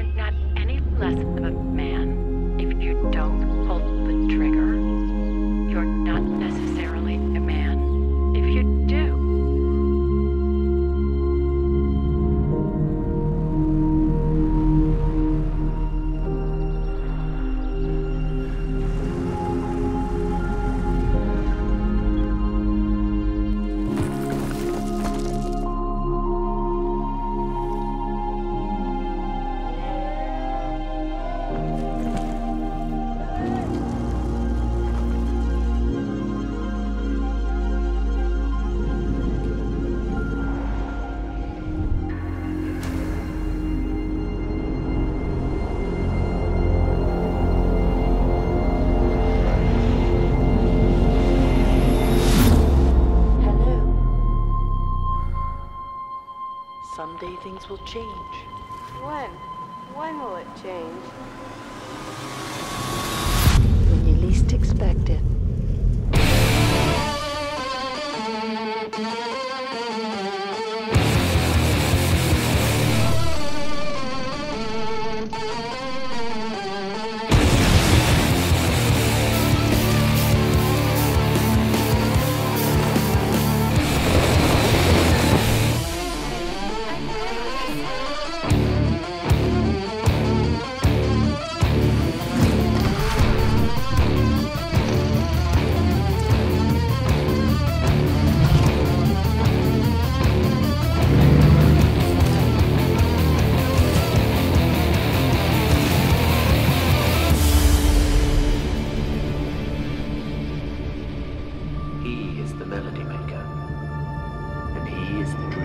You're not any less of a man if you don't hold the trigger. You're not necessarily a man if you do. Someday things will change. When? When will it change? When you least expect it. He is the melody maker, and he is the